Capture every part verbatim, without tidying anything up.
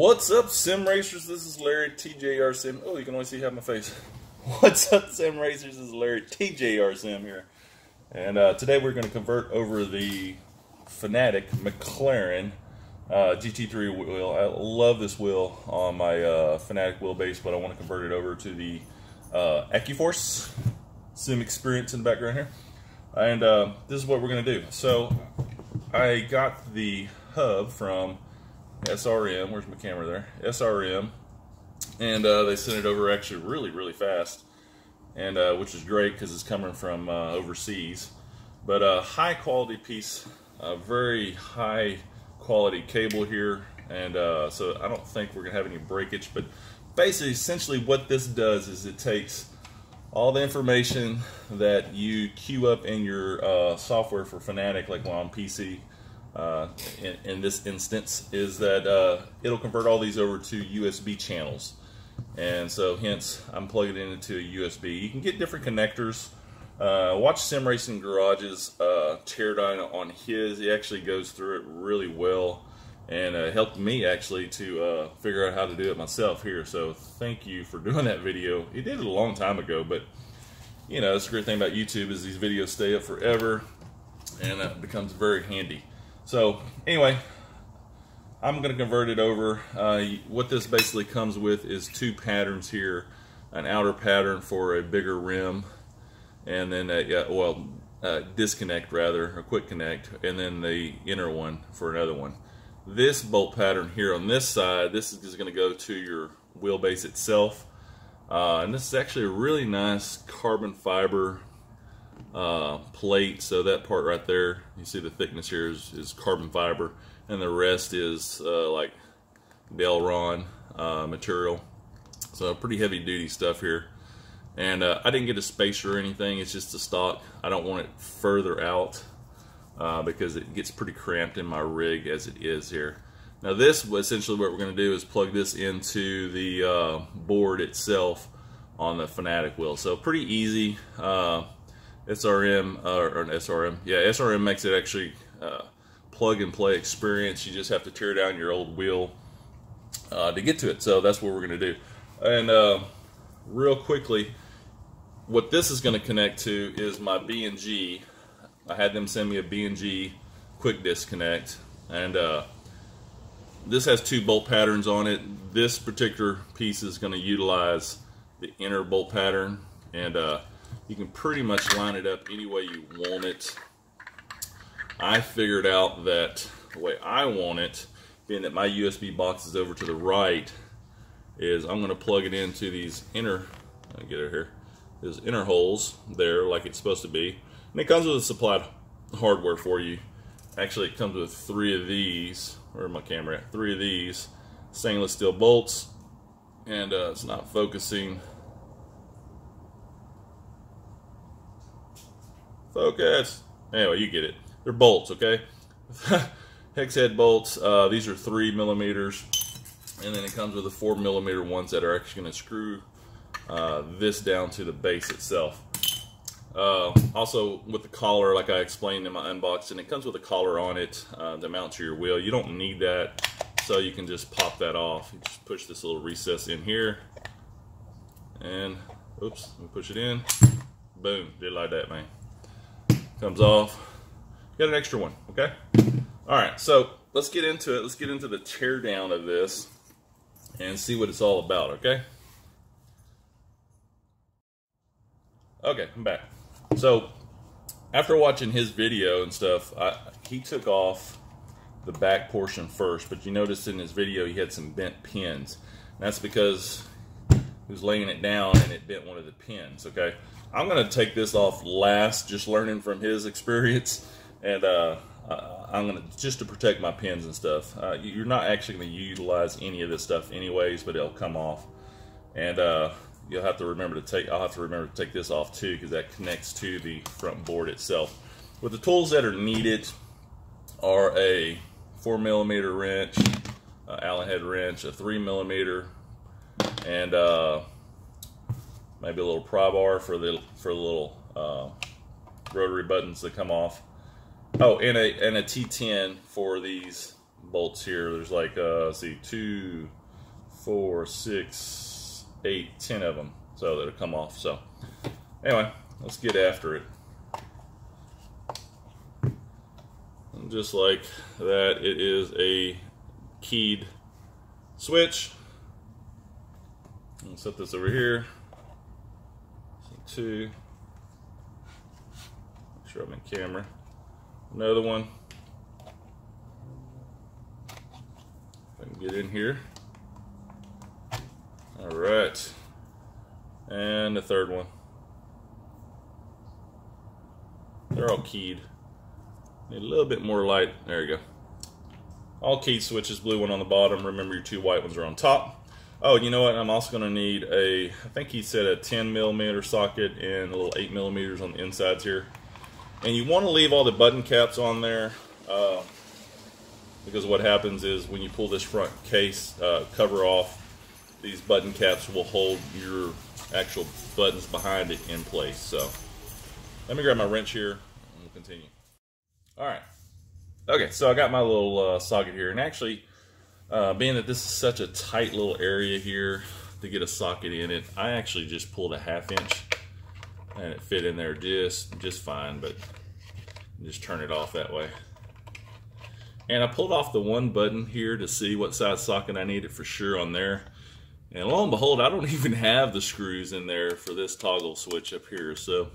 What's up, Sim Racers? This is Larry T J R Sim. Oh, you can only see half my face. What's up, Sim Racers? This is Larry T J R Sim here. And uh, today we're going to convert over the Fanatec McLaren uh, G T three wheel. I love this wheel on my uh, Fanatec wheelbase, but I want to convert it over to the uh, AccuForce SimXperience in the background here. And uh, this is what we're going to do. So I got the hub from S R M. Where's my camera there? S R M, and uh, they sent it over actually really really fast, and uh, which is great because it's coming from uh, overseas. But a uh, high quality piece, a very high quality cable here, and uh, so I don't think we're gonna have any breakage. But basically, essentially what this does is it takes all the information that you queue up in your uh, software for Fanatec, like well, on P C. Uh, in, in this instance is that uh, it'll convert all these over to U S B channels, and so hence I'm plugging it into a U S B. You can get different connectors. Uh, watch Sim Racing Garage's uh, teardown on his. He actually goes through it really well, and uh, helped me actually to uh, figure out how to do it myself here, so thank you for doing that video. He did it a long time ago, but you know, that's the great thing about YouTube is these videos stay up forever, and that becomes very handy. So anyway, I'm going to convert it over. Uh, what this basically comes with is two patterns here, an outer pattern for a bigger rim, and then a uh, well uh, disconnect rather, a quick connect, and then the inner one for another one. This bolt pattern here on this side, this is going to go to your wheelbase itself, uh, and this is actually a really nice carbon fiber uh plate. So that part right there, you see the thickness here is, is carbon fiber, and the rest is uh like Delron uh material, so pretty heavy duty stuff here. And uh, I didn't get a spacer or anything, it's just the stock. I don't want it further out uh because it gets pretty cramped in my rig as it is here. Now this, essentially what we're going to do is plug this into the uh board itself on the Fanatec wheel, so pretty easy. uh S R M, uh, or an S R M, yeah, S R M makes it actually uh, plug and play experience. You just have to tear down your old wheel uh, to get to it, so that's what we're going to do. And uh, real quickly, what this is going to connect to is my B N G. I had them send me a B N G quick disconnect, and uh, this has two bolt patterns on it. This particular piece is going to utilize the inner bolt pattern, and uh, you can pretty much line it up any way you want it. I figured out that the way I want it, being that my U S B box is over to the right, is I'm going to plug it into these inner, I'll get it here, these inner holes there like it's supposed to be. And it comes with a supplied hardware for you. Actually, it comes with three of these. Where's my camera at? Three of these stainless steel bolts. And uh, it's not focusing. Focus. Anyway, you get it. They're bolts, okay? Hex head bolts. Uh, these are three millimeters, and then it comes with the four millimeter ones that are actually going to screw uh, this down to the base itself. Uh, also, with the collar, like I explained in my unboxing, it comes with a collar on it uh, to mount to your wheel. You don't need that, so you can just pop that off. You just push this little recess in here, and oops, let me push it in. Boom! Did it like that, man. Comes off. Got an extra one, okay? Alright, so let's get into it. Let's get into the teardown of this and see what it's all about, okay? Okay, I'm back. So, after watching his video and stuff, I, he took off the back portion first, but you noticed in his video he had some bent pins. And that's because he was laying it down and it bent one of the pins, okay? I'm going to take this off last, just learning from his experience, and uh, I'm going to, just to protect my pins and stuff. Uh, you're not actually going to utilize any of this stuff anyways, but it'll come off, and uh, you'll have to remember to take, I'll have to remember to take this off too, because that connects to the front board itself. But the tools that are needed are a four millimeter wrench, uh, Allen head wrench, a three millimeter, and uh, maybe a little pry bar for the for the little uh, rotary buttons that come off. Oh, and a and a T ten for these bolts here. There's like, uh, let's see, two, four, six, eight, ten of them. So that'll come off. So anyway, let's get after it. And just like that, it is a keyed switch. I'll set this over here. So two. Make sure I'm in camera. Another one. If I can get in here. All right. And the third one. They're all keyed. Need a little bit more light. There you go. All keyed switches, blue one on the bottom. Remember your two white ones are on top. Oh, you know what? I'm also going to need a, I think he said a ten millimeter socket and a little eight millimeters on the insides here. And you want to leave all the button caps on there, uh, because what happens is when you pull this front case uh, cover off, these button caps will hold your actual buttons behind it in place. So let me grab my wrench here and we'll continue. All right. Okay, so I got my little uh, socket here, and actually, uh, being that this is such a tight little area here to get a socket in it, I actually just pulled a half inch, and it fit in there just just fine. But just turn it off that way. And I pulled off the one button here to see what size socket I needed for sure on there. And lo and behold, I don't even have the screws in there for this toggle switch up here. So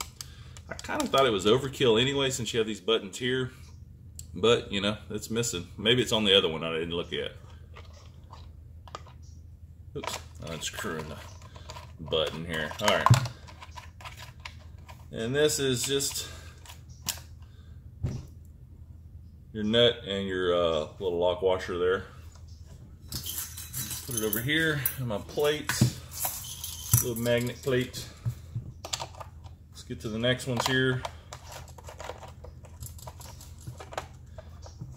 I kind of thought it was overkill anyway, since you have these buttons here. But, you know, it's missing. Maybe it's on the other one I didn't look at. Oops, I'm unscrewing the button here. All right. And this is just your nut and your uh, little lock washer there. Put it over here on my plate, little magnet plate. Let's get to the next ones here.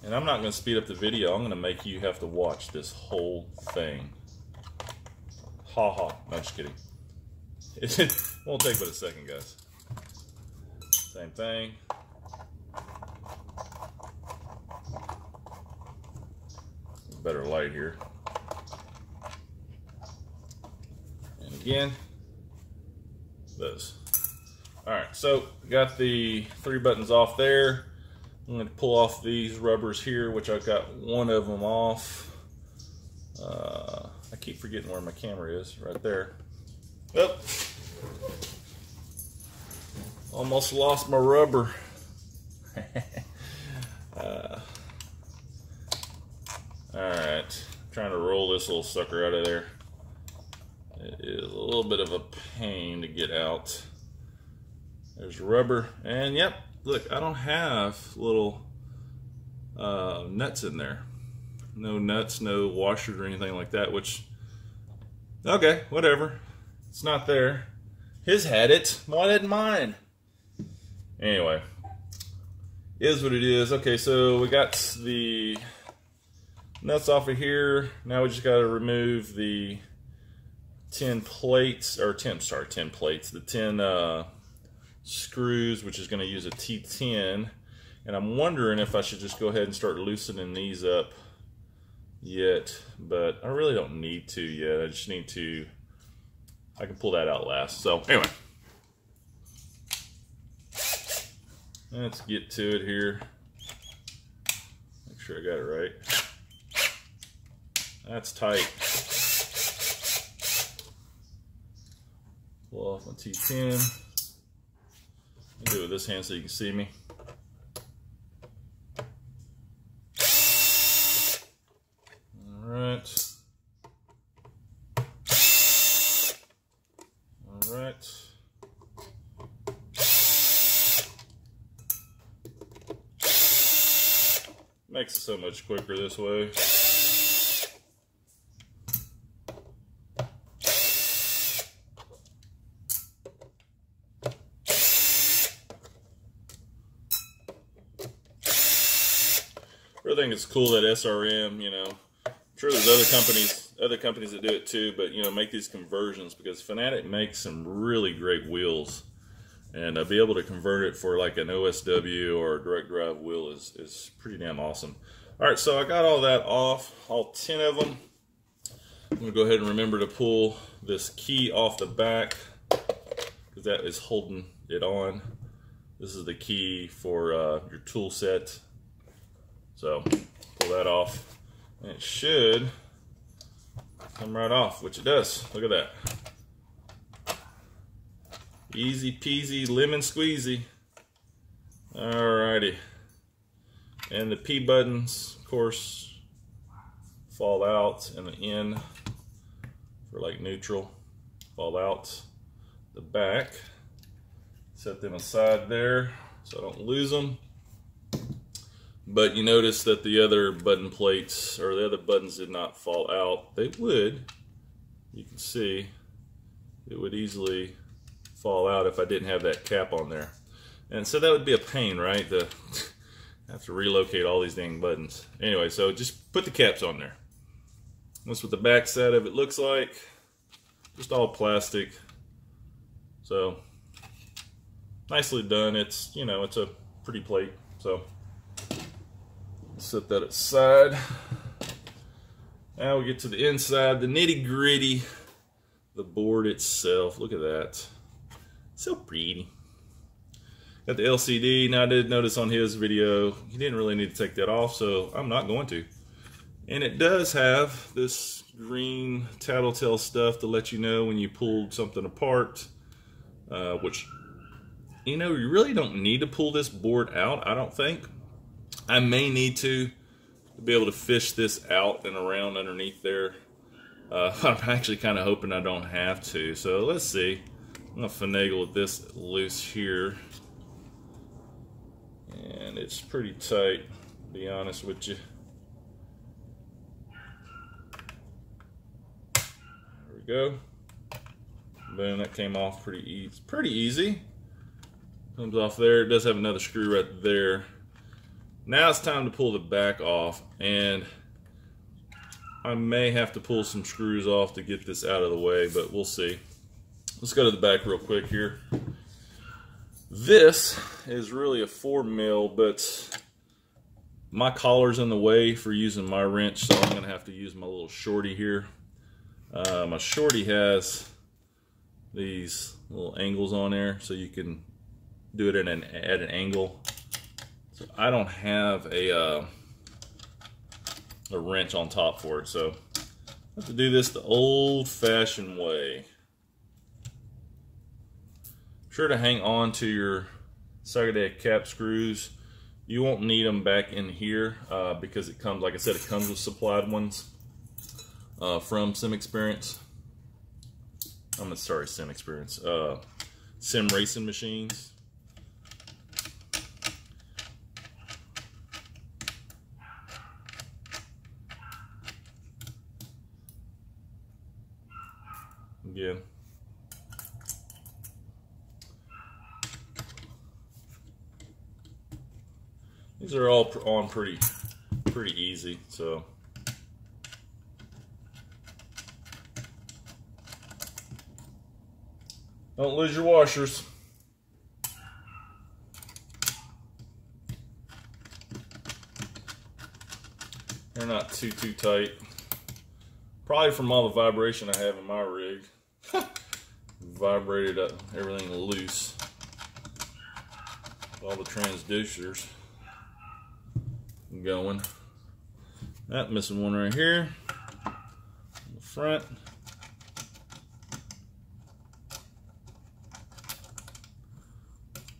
And I'm not going to speed up the video. I'm going to make you have to watch this whole thing. Ha ha. No, just kidding. It won't take but a second, guys. Same thing. Better light here. And again, those. All right, so got the three buttons off there. I'm going to pull off these rubbers here, which I've got one of them off. Uh, I keep forgetting where my camera is, right there. Yep. Almost lost my rubber. uh, Alright, trying to roll this little sucker out of there. It is a little bit of a pain to get out. There's rubber, and yep. Look, I don't have little uh, nuts in there. No nuts, no washers or anything like that, which, okay, whatever. It's not there. His had it. Why didn't mine? Anyway, is what it is. Okay, so we got the nuts off of here. Now we just got to remove the tin plates, or ten, sorry, ten plates, the ten, uh, screws, which is going to use a T ten, and I'm wondering if I should just go ahead and start loosening these up yet, but I really don't need to yet. I just need to, I can pull that out last. So anyway, let's get to it here. Make sure I got it right. That's tight. Pull off my T ten. I'll do it with this hand so you can see me. Alright. Alright. Makes it so much quicker this way. I think it's cool that S R M, you know, I'm sure there's other companies, other companies that do it too, but you know, make these conversions, because Fanatec makes some really great wheels, and uh, be able to convert it for like an O S W or a direct drive wheel is is pretty damn awesome. All right, so I got all that off, all ten of them. I'm gonna go ahead and remember to pull this key off the back because that is holding it on. This is the key for uh, your tool set. So pull that off and it should come right off, which it does. Look at that. Easy peasy, lemon squeezy. Alrighty. And the P buttons, of course, fall out, and the N for like neutral, fall out the back. Set them aside there so I don't lose them. But you notice that the other button plates, or the other buttons, did not fall out. They would, you can see, it would easily fall out if I didn't have that cap on there. And so that would be a pain, right? The, I have to relocate all these dang buttons. Anyway, so just put the caps on there. That's what the back side of it looks like. Just all plastic. So, nicely done. It's, you know, it's a pretty plate. So, set that aside. Now we get to the inside, the nitty gritty, the board itself. Look at that. So pretty. Got the L C D. Now I did notice on his video he didn't really need to take that off, so I'm not going to. And it does have this green tattletale stuff to let you know when you pulled something apart, uh, which, you know, you really don't need to pull this board out, I don't think. I may need to, to be able to fish this out and around underneath there. Uh, I'm actually kind of hoping I don't have to, so let's see. I'm going to finagle with this loose here. And it's pretty tight, to be honest with you. There we go. Boom, that came off pretty easy. Pretty easy. Comes off there. It does have another screw right there. Now it's time to pull the back off, and I may have to pull some screws off to get this out of the way, but we'll see. Let's go to the back real quick here. This is really a four mil, but my collar's in the way for using my wrench, so I'm gonna have to use my little shorty here. Uh, my shorty has these little angles on there, so you can do it at an, at an angle. So I don't have a uh, a wrench on top for it, so I have to do this the old-fashioned way. Sure to hang on to your socket cap screws. You won't need them back in here uh, because it comes, like I said, it comes with supplied ones uh, from SimXperience. I'm sorry, SimXperience. Uh, Sim Racing Machines. Yeah. These are all on pretty, pretty easy. So, don't lose your washers. They're not too, too tight. Probably from all the vibration I have in my rig. Vibrated up everything loose. All the transducers going. That missing one right here in the front.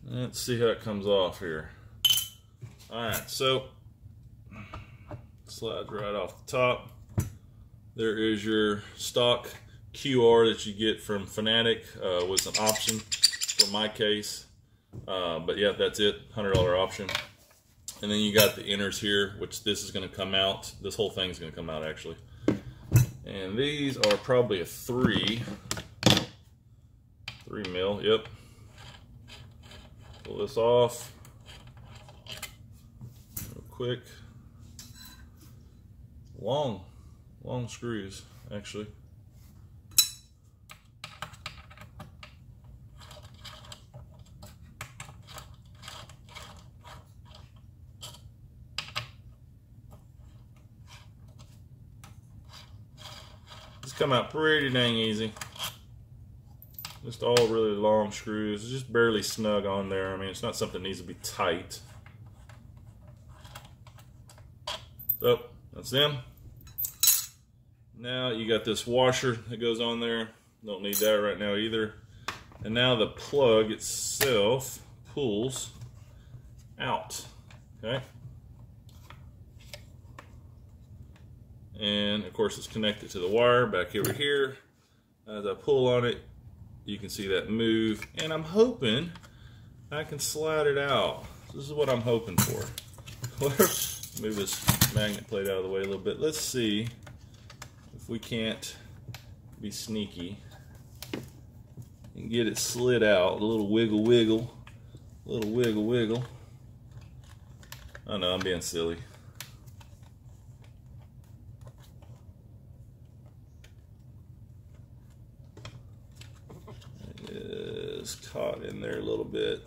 Let's see how it comes off here. Alright, so slides right off the top. There is your stock Q R that you get from Fanatec, uh, was an option for my case, uh, but yeah, that's it, one hundred dollar option. And then you got the inners here, which this is going to come out. This whole thing is going to come out, actually. And these are probably a three. Three mil, yep. Pull this off real quick. Long, long screws, actually. come out pretty dang easy. Just all really long screws, just barely snug on there. I mean, it's not something that needs to be tight. So that's them. Now you got this washer that goes on there. Don't need that right now either. And now the plug itself pulls out. Okay. And of course it's connected to the wire back over here. As I pull on it, you can see that move, and I'm hoping I can slide it out. This is what I'm hoping for. Move this magnet plate out of the way a little bit. Let's see if we can't be sneaky and get it slid out. A little wiggle wiggle, a little wiggle wiggle. I know, I'm being silly. Caught in there a little bit.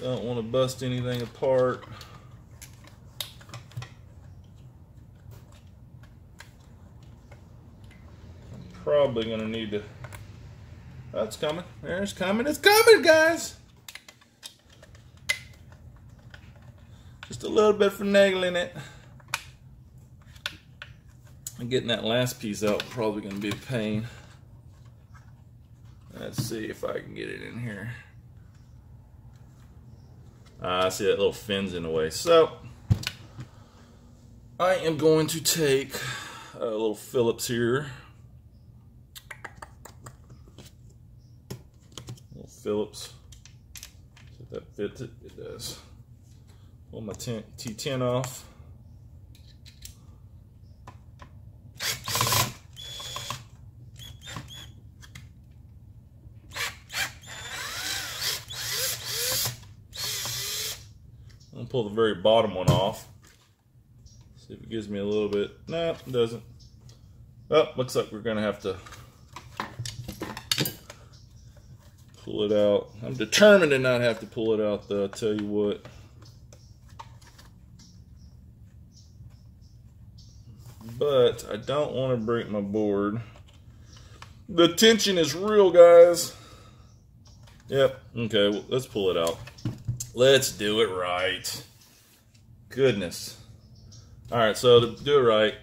Don't want to bust anything apart. I'm probably gonna need to. That's coming. There's coming. It's coming, guys. Just a little bit for finagling it. Getting that last piece out probably gonna be a pain. Let's see if I can get it in here. I uh, see that little fin's in the way. So I am going to take a little Phillips here. Little Phillips. See if that fits it. It does. Pull my T ten off. Pull the very bottom one off. See if it gives me a little bit. No, it doesn't. Well, looks like we're gonna have to pull it out. I'm determined to not have to pull it out though, I'll tell you what. But I don't want to break my board. The tension is real, guys. Yep, okay, well, let's pull it out. Let's do it right. Goodness. Alright, so to do it right.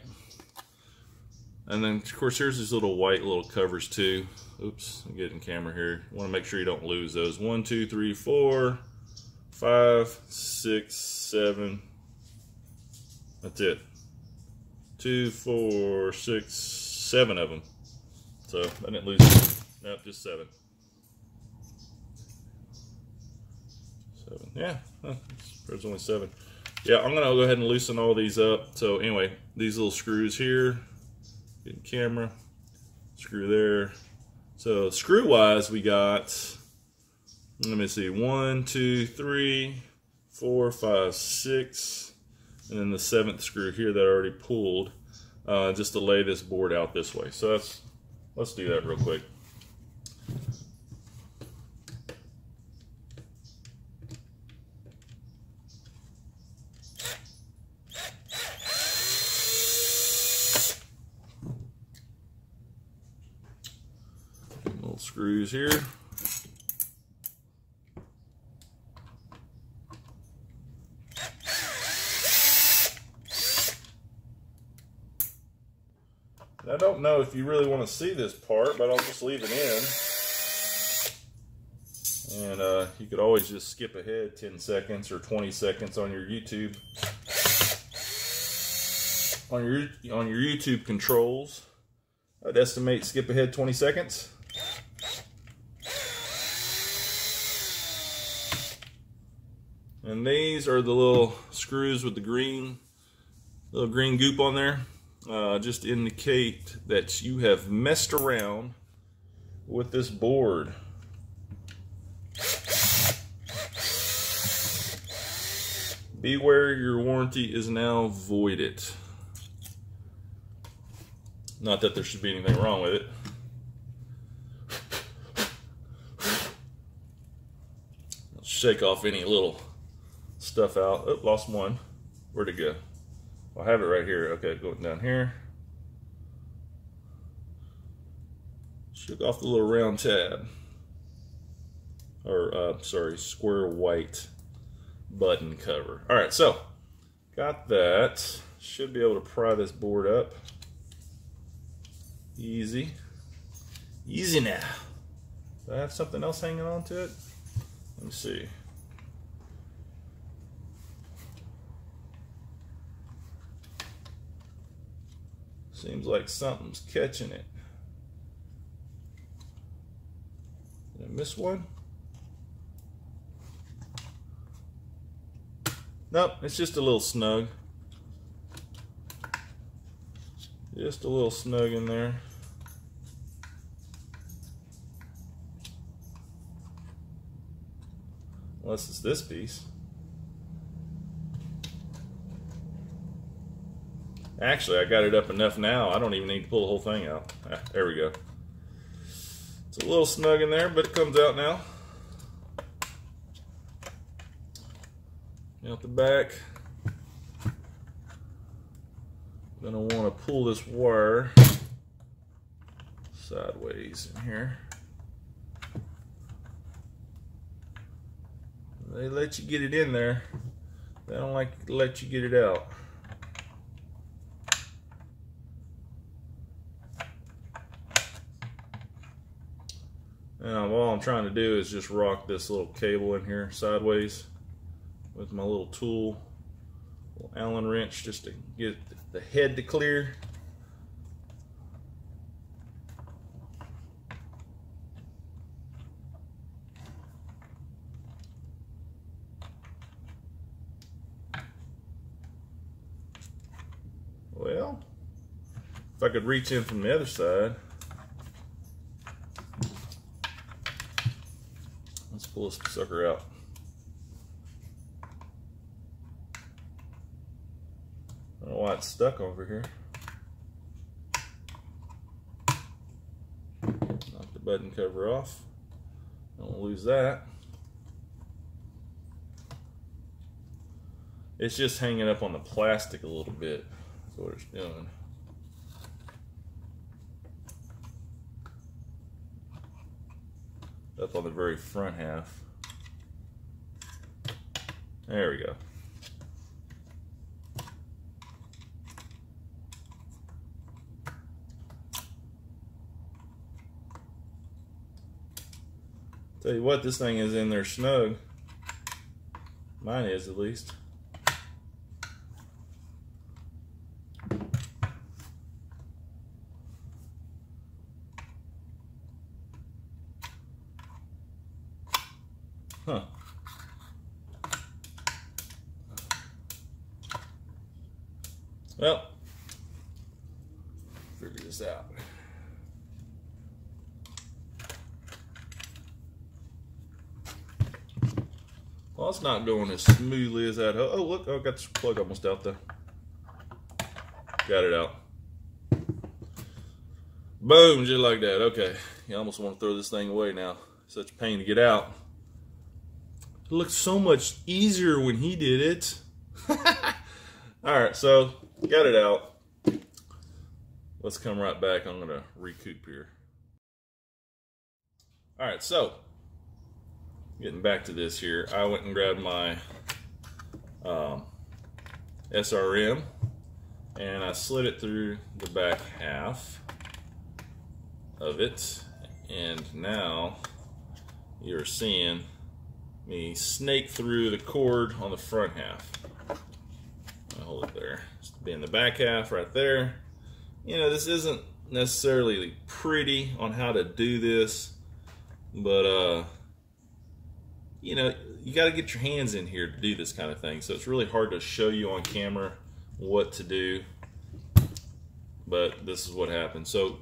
And then, of course, here's these little white little covers, too. Oops, I'm getting camera here. You want to make sure you don't lose those. One, two, three, four, five, six, seven. That's it. Two, four, six, seven of them. So, I didn't lose them. Nope, just seven. Yeah, there's only seven. Yeah, I'm gonna go ahead and loosen all these up. So anyway, these little screws here, getting camera, screw there. So screw wise, we got, let me see, one, two, three, four, five, six, and then the seventh screw here that I already pulled, uh, just to lay this board out this way. So that's, let's do that real quick. Screws here. I don't know if you really want to see this part, but I'll just leave it in. And uh, you could always just skip ahead ten seconds or twenty seconds on your YouTube. On your, on your YouTube controls, I'd estimate skip ahead twenty seconds. And these are the little screws with the green, little green goop on there, uh, just to indicate that you have messed around with this board. Beware, your warranty is now voided. Not that there should be anything wrong with it. I'll shake off any little stuff out. Oh, lost one. Where'd it go? I have it right here. Okay, going down here. Shook off the little round tab. Or, uh, sorry, square white button cover. All right, so got that. Should be able to pry this board up. Easy. Easy now. Do I have something else hanging on to it? Let me see. Seems like something's catching it. Did I miss one? Nope, it's just a little snug. Just a little snug in there. Unless it's this piece. Actually, I got it up enough now, I don't even need to pull the whole thing out. Ah, there we go. It's a little snug in there, but it comes out now. Out the back. Gonna want to pull this wire sideways in here. They let you get it in there. They don't like to let you get it out. Now, all I'm trying to do is just rock this little cable in here sideways with my little tool, little Allen wrench, just to get the head to clear. Well, if I could reach in from the other side. Let's pull this sucker out. I don't know why it's stuck over here. Knock the button cover off. Don't lose that. It's just hanging up on the plastic a little bit. That's what it's doing. Up on the very front half. There we go. Tell you what, this thing is in there snug. Mine is, at least. Huh. Well, figure this out. Well, it's not going as smoothly as that. Oh, look, I got this plug almost out there. Got it out. Boom, just like that. Okay. You almost want to throw this thing away now. Such a pain to get out. It looked so much easier when he did it. Alright, so got it out. Let's come right back. I'm going to recoup here. Alright, so getting back to this here, I went and grabbed my um, S R M and I slid it through the back half of it, and now you're seeing me snake through the cord on the front half. I'll hold it there. It's in the back half right there. You know, this isn't necessarily pretty on how to do this, but uh you know, you got to get your hands in here to do this kind of thing, so it's really hard to show you on camera what to do, but this is what happened. So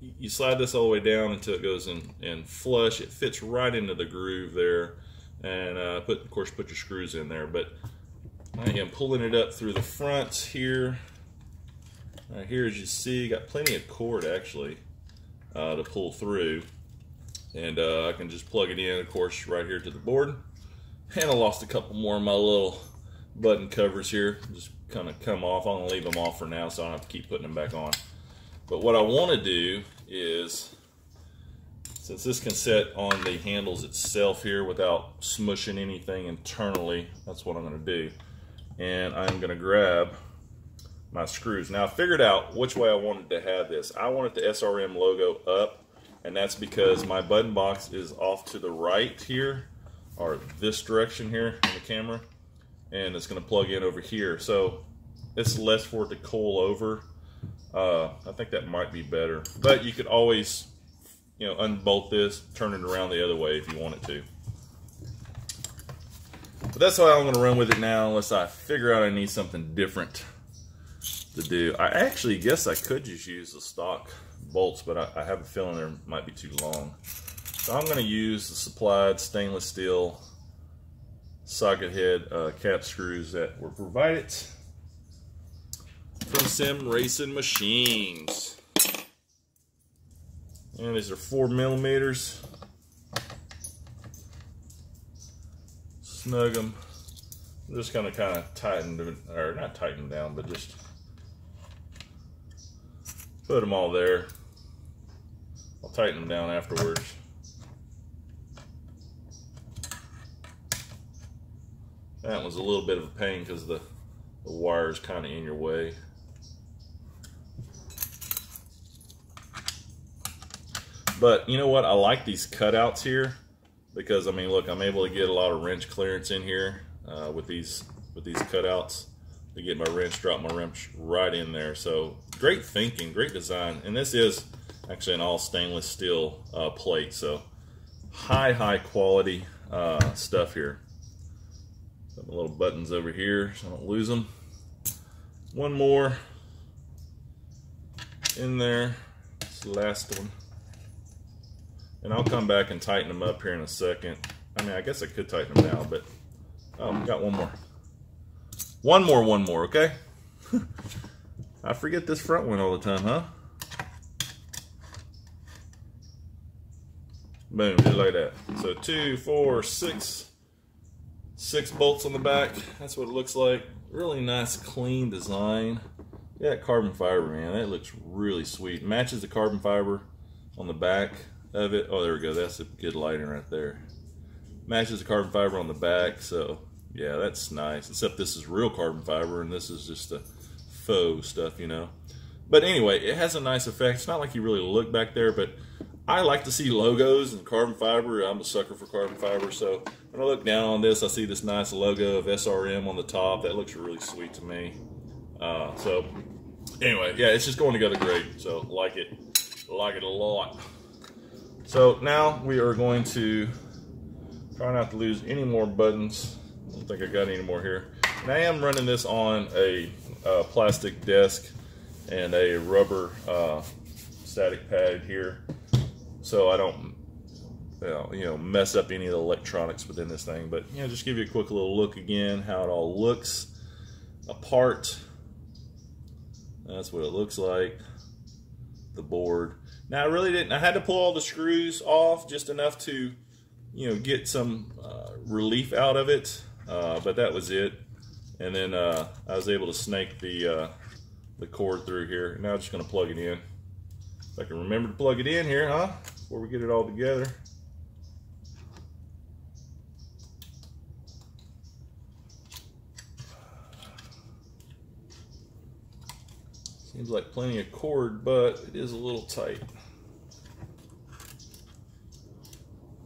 you slide this all the way down until it goes in and flush. It fits right into the groove there, and uh, put, of course, put your screws in there, but I am pulling it up through the front here. Right here, as you see, got plenty of cord actually uh, to pull through. And uh, I can just plug it in, of course, right here to the board. And I lost a couple more of my little button covers here just kind of come off. I'm gonna leave them off for now so I don't have to keep putting them back on. But what I want to do is, since this can sit on the handles itself here without smushing anything internally, that's what I'm gonna do. And I'm gonna grab my screws. Now I figured out which way I wanted to have this. I wanted the S R M logo up, and that's because my button box is off to the right here, or this direction here on the camera, and it's gonna plug in over here. So it's less for it to coil over. Uh, I think that might be better, but you could always, you know, unbolt this, turn it around the other way if you want it to. But that's how I'm gonna run with it now, unless I figure out I need something different to do. I actually guess I could just use the stock bolts, but I, I have a feeling there might be too long. So I'm gonna use the supplied stainless steel socket head uh, cap screws that were provided from Sim Racing Machines. And these are four millimeters. Snug them. I'm just gonna kind of tighten, or not tighten down, but just put them all there. I'll tighten them down afterwards. That was a little bit of a pain because the, the wire is kind of in your way. But you know what? I like these cutouts here because, I mean, look, I'm able to get a lot of wrench clearance in here uh, with these with these cutouts to get my wrench, drop my wrench right in there. So great thinking, great design. And this is actually an all stainless steel uh, plate. So high, high quality uh, stuff here. Got my little buttons over here so I don't lose them. One more in there. It's the last one. And I'll come back and tighten them up here in a second. I mean, I guess I could tighten them now, but oh, got one more. One more, one more, okay? I forget this front one all the time, huh? Boom, just like that. So two, four, six, six bolts on the back. That's what it looks like. Really nice, clean design. Yeah, carbon fiber, man. That looks really sweet. Matches the carbon fiber on the back of it. Oh, there we go. That's a good lighting right there. Matches the carbon fiber on the back, so yeah, that's nice. Except this is real carbon fiber and this is just the faux stuff, you know. But anyway, it has a nice effect. It's not like you really look back there, but I like to see logos and carbon fiber. I'm a sucker for carbon fiber, so when I look down on this, I see this nice logo of S R M on the top. That looks really sweet to me. Uh, so anyway, yeah, it's just going together great. So like it, like it a lot. So now we are going to try not to lose any more buttons. I don't think I got any more here. And I am running this on a uh, plastic desk and a rubber uh, static pad here, so I don't, you know, you know, mess up any of the electronics within this thing. But you know, just give you a quick little look again how it all looks apart. That's what it looks like. The board. Now I really didn't, I had to pull all the screws off just enough to, you know, get some uh, relief out of it, uh, but that was it. And then uh, I was able to snake the uh, the cord through here. Now I'm just going to plug it in. If I can remember to plug it in here, huh? Before we get it all together. Seems like plenty of cord, but it is a little tight.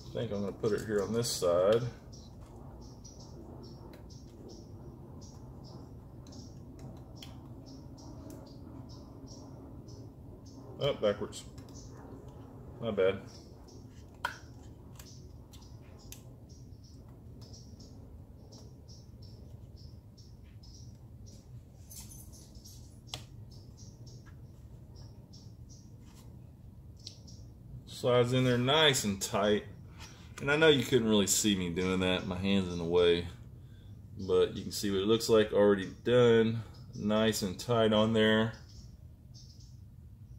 I think I'm going to put it here on this side. Oh, backwards. My bad. Slides in there nice and tight. And I know you couldn't really see me doing that, my hand's in the way, but you can see what it looks like already done, nice and tight on there.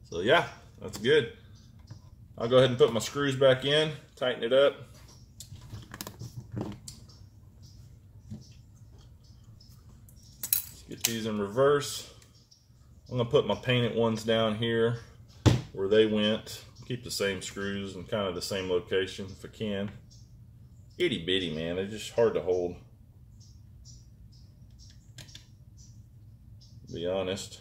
So yeah, that's good. I'll go ahead and put my screws back in, tighten it up. get these in reverse. I'm gonna put my painted ones down here where they went. Keep the same screws and kind of the same location if I can. Itty bitty, man, they're just hard to hold. To be honest.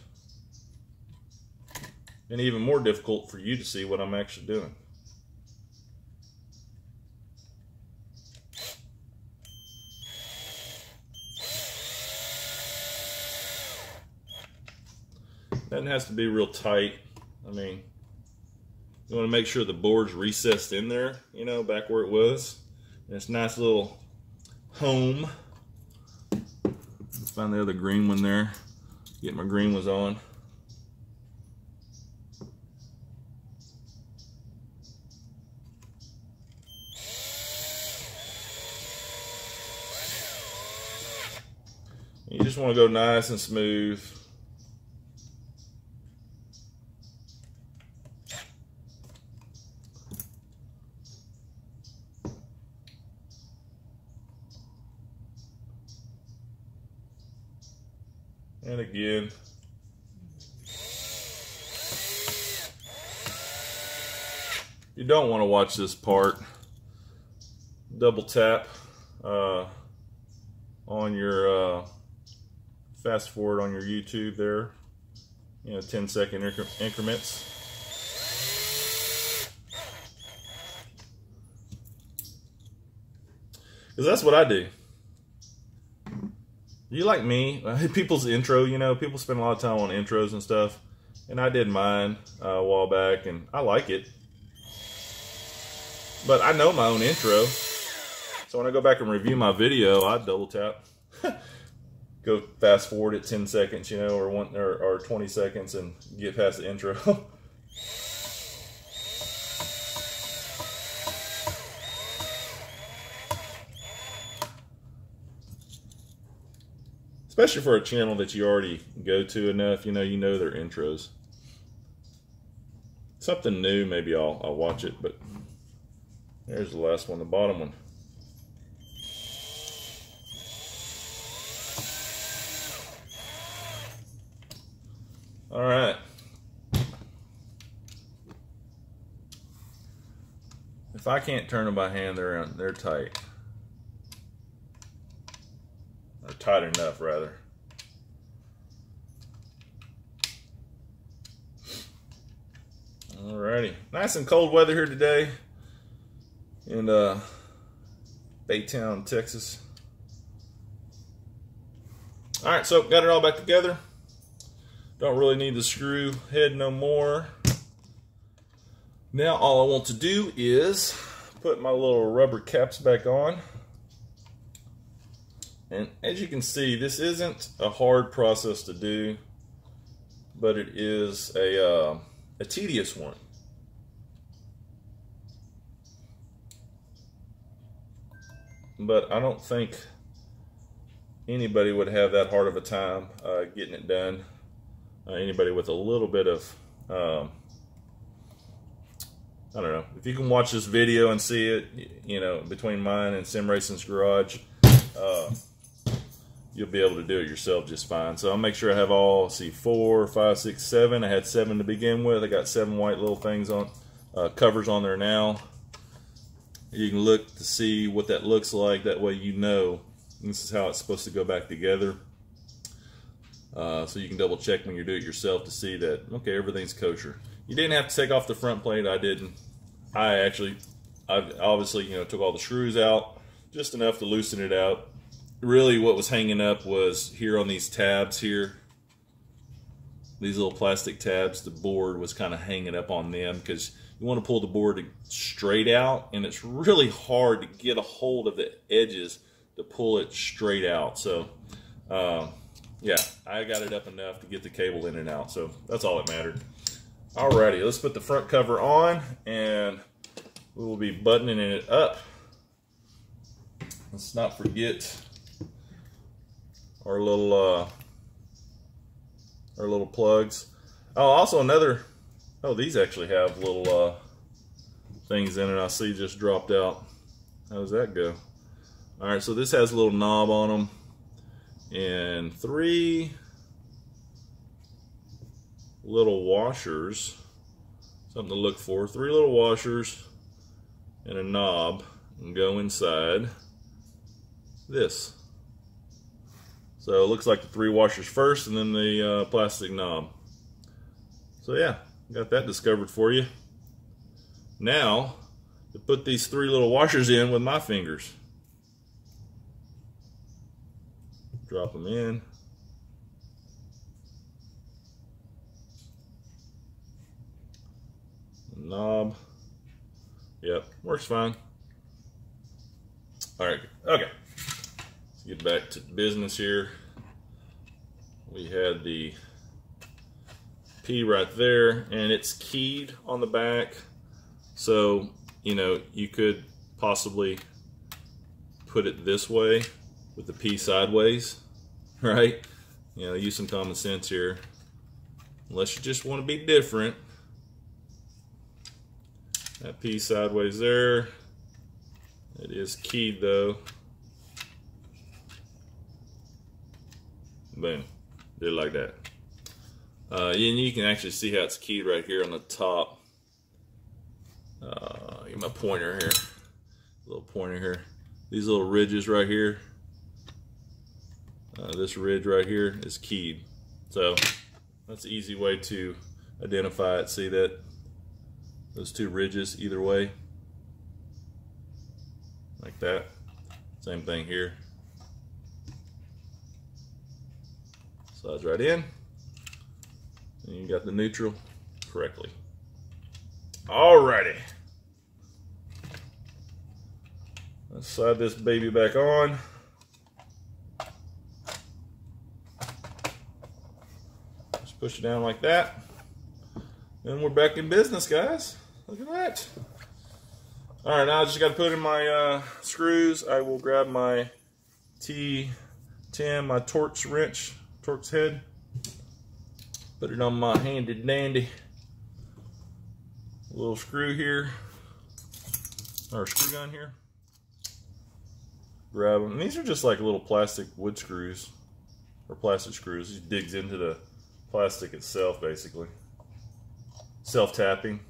And even more difficult for you to see what I'm actually doing. That has to be real tight. I mean, you want to make sure the board's recessed in there, you know, back where it was. And it's a nice little home. Let's find the other green one there. Get my green ones on. You just want to go nice and smooth. And again. You don't want to watch this part. Double tap uh, on your uh, fast forward on your YouTube there. You know, ten second incre increments. Because that's what I do. You like me, people's intro, you know, people spend a lot of time on intros and stuff. And I did mine uh, a while back, and I like it. But I know my own intro. So when I go back and review my video, I double tap. Go fast forward at ten seconds, you know, or, one, or, or twenty seconds and get past the intro. Especially for a channel that you already go to enough, you know, you know their intros. Something new, maybe I'll, I'll watch it, but there's the last one, the bottom one. All right. If I can't turn them by hand, they're, they're tight. Or tight enough, rather. Alrighty. Nice and cold weather here today in uh, Baytown, Texas. Alright, so got it all back together. Don't really need the screw head no more. Now all I want to do is put my little rubber caps back on. And as you can see, this isn't a hard process to do, but it is a, uh, a tedious one. But I don't think anybody would have that hard of a time uh, getting it done. Uh, anybody with a little bit of, um, I don't know, if you can watch this video and see it, you know, between mine and Sim Racing's Garage, uh, you'll be able to do it yourself just fine. So I'll make sure I have all, see, four, five, six, seven. I had seven to begin with. I got seven white little things on, uh, covers on there now. You can look to see what that looks like. That way you know this is how it's supposed to go back together. Uh, so you can double check when you do it yourself to see that, okay, everything's kosher. You didn't have to take off the front plate. I didn't. I actually, I obviously, you know, took all the screws out, just enough to loosen it out. Really what was hanging up was here on these tabs here, these little plastic tabs, the board was kind of hanging up on them because you want to pull the board straight out and it's really hard to get a hold of the edges to pull it straight out. So um, yeah, I got it up enough to get the cable in and out. So that's all that mattered. Alrighty, let's put the front cover on and we will be buttoning it up. Let's not forget our little uh, our little plugs. Oh, also another. Oh, these actually have little uh, things in it. I see just dropped out. How does that go? All right, so this has a little knob on them, and three, little washers, something to look for, three little washers and a knob, and go inside this. So it looks like the three washers first and then the uh, plastic knob. So yeah, got that discovered for you. Now to put these three little washers in with my fingers. Drop them in. Knob. Yep, works fine. All right, okay. Let's get back to business here. We had the P right there, and it's keyed on the back. So, you know, you could possibly put it this way with the P sideways, right? You know, use some common sense here. Unless you just want to be different. That P sideways there. It is keyed though. Boom. Did it like that. Uh, and you can actually see how it's keyed right here on the top. Uh, get my pointer here. A little pointer here. These little ridges right here. Uh, this ridge right here is keyed. So that's an easy way to identify it. See that? Those two ridges either way. Like that. Same thing here. Slides right in. And you got the neutral correctly. Alrighty. Let's slide this baby back on. Just push it down like that. And we're back in business, guys. Look at that. All right, now I just got to put in my uh, screws. I will grab my T ten, my Torx wrench, Torx head. Put it on my handy dandy little screw here, or screw gun here. Grab them. And these are just like little plastic wood screws, or plastic screws. It digs into the plastic itself, basically. Self-tapping.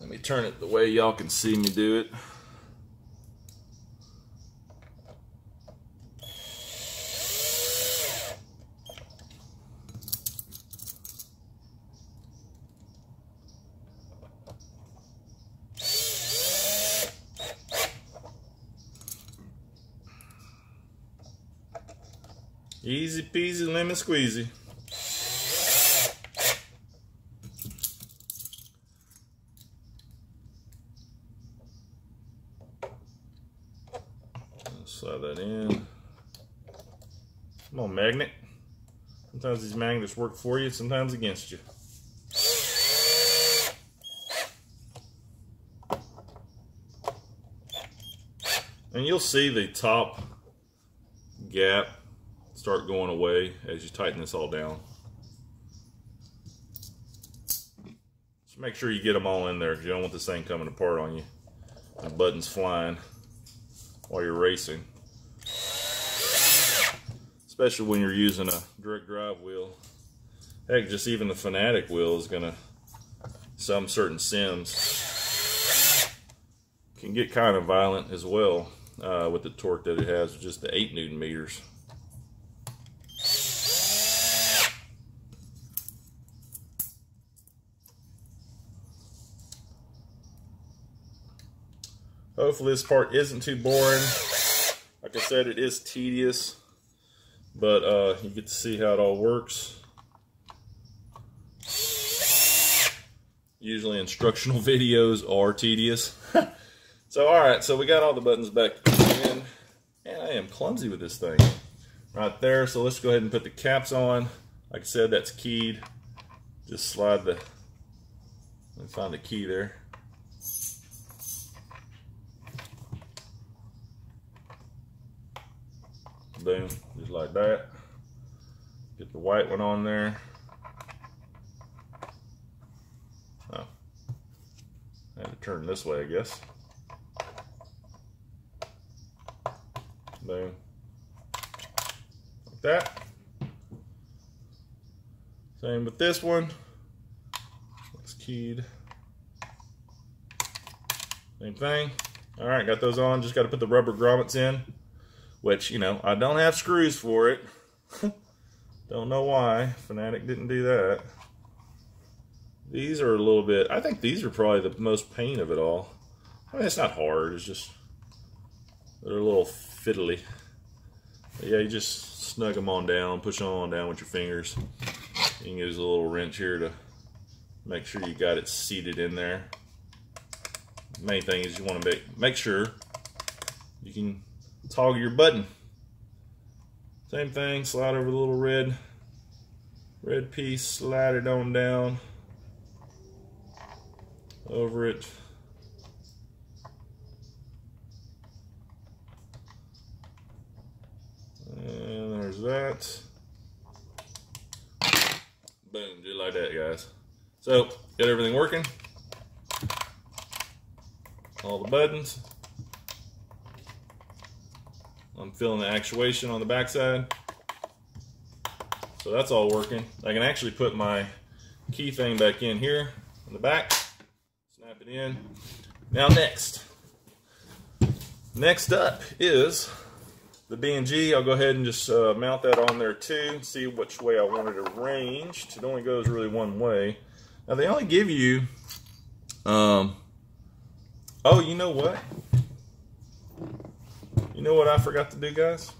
Let me turn it the way y'all can see me do it. Easy peasy, lemon squeezy. Slide that in. Come on, magnet. Sometimes these magnets work for you, sometimes against you. And you'll see the top gap start going away as you tighten this all down. Just make sure you get them all in there because you don't want this thing coming apart on you. The button's flying while you're racing. Especially when you're using a direct drive wheel. Heck, just even the Fanatec wheel is gonna, some certain sims can get kind of violent as well uh, with the torque that it has, just the eight newton meters. Hopefully this part isn't too boring. Like I said, it is tedious, but uh, you get to see how it all works. Usually instructional videos are tedious. So all right, so we got all the buttons back in. Man, I am clumsy with this thing. Right there, so let's go ahead and put the caps on. Like I said, that's keyed. Just slide the, let me find the key there. Boom, just like that. Get the white one on there. Oh, I had to turn this way, I guess. Boom, like that. Same with this one. That's keyed. Same thing. All right, got those on. Just got to put the rubber grommets in, which, you know, I don't have screws for it. Don't know why Fanatec didn't do that. These are a little bit, I think these are probably the most pain of it all. I mean, it's not hard, it's just they're a little fiddly. But yeah, you just snug them on down, push them on down with your fingers. You can use a little wrench here to make sure you got it seated in there. The main thing is you want to make, make sure you can toggle your button. Same thing, slide over the little red, red piece, slide it on down over it. And there's that. Boom, do it like that, guys. So, got everything working. All the buttons. I'm feeling the actuation on the backside. So that's all working. I can actually put my key thing back in here on the back. Snap it in. Now next. Next up is the B N G. I'll go ahead and just uh, mount that on there too and see which way I want it arranged. It only goes really one way. Now they only give you, um, oh, you know what? You know what I forgot to do, guys?